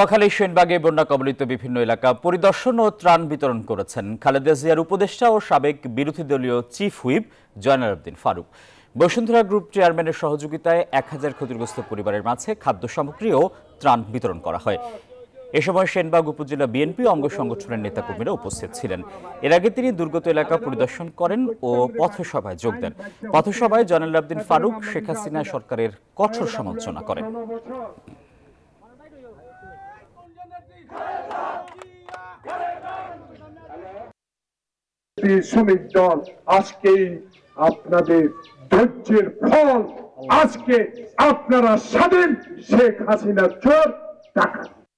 নোয়াখালী সেনবাগে বন্যা কবলিত বিভিন্ন এলাকা পরিদর্শন ও ত্রাণ বিতরণ করেছেন খালেদা জিয়ার উপদেষ্টা ও সাবেক বিরোধী দলীয় chief whip Joynal Uddin Faruk. Bashundhara group চেয়ারম্যানের সহযোগিতায় 1000 ক্ষতিগ্রস্ত পরিবারের মাঝে খাদ্য সামগ্রী ও ত্রাণ বিতরণ করা হয়। এ সময় সেনবাগ উপজেলা বিএনপি অঙ্গ সংগঠনের নেতাকর্মীরা উপস্থিত ছিলেন। এর আগে তিনি দুর্গত এলাকা পরিদর্শন করেন ও পথসভায় যোগ দেন। পথসভায় জয়নাল উদ্দিন ফারুক শেখ হাসিনা সরকারের কঠোর সমালোচনা করেন। শ্রমিক দল আজকে আপনাদের ধৈর্যের ফল, আজকে আপনারা স্বাধীন। শেখ হাসিনা চোর টাকা